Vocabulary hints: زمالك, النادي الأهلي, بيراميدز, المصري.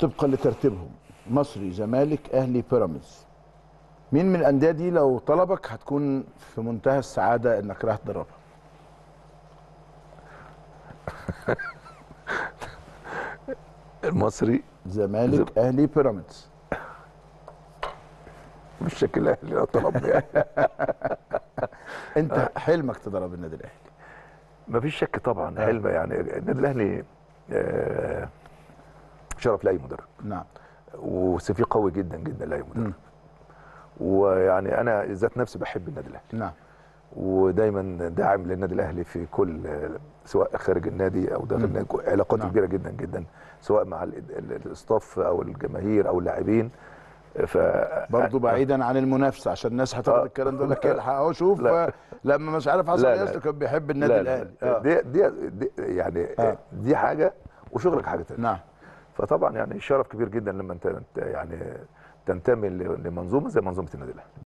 طبقا لترتيبهم، مصري، زمالك، اهلي، بيراميدز. مين من الانديه دي لو طلبك هتكون في منتهى السعاده انك راح تدربها؟ المصري، زمالك، اهلي، بيراميدز. مش شكل اهلي لو طلبني يعني. انت حلمك تدرب النادي الاهلي؟ مفيش شك طبعا، حلمي يعني النادي الاهلي شرف لاي مدرب. نعم. وسي في قوي جدا جدا لاي مدرب. ويعني انا ذات نفسي بحب النادي الاهلي. نعم. ودايما داعم للنادي الاهلي في كل، سواء خارج النادي او داخل النادي، علاقات كبيره جدا جدا، سواء مع الاستاف او الجماهير او اللاعبين. ف برضه بعيدا عن المنافسه، عشان الناس هتاخد الكلام ده لك الحق اهو. شوف لما مش عارف حصل ايه، كان بيحب النادي الاهلي. دي يعني دي حاجه وشغلك حاجه ثانيه. نعم. فطبعا يعني شرف كبير جدا لما انت يعني تنتمي لمنظومه زي منظومه النادي الاهلي.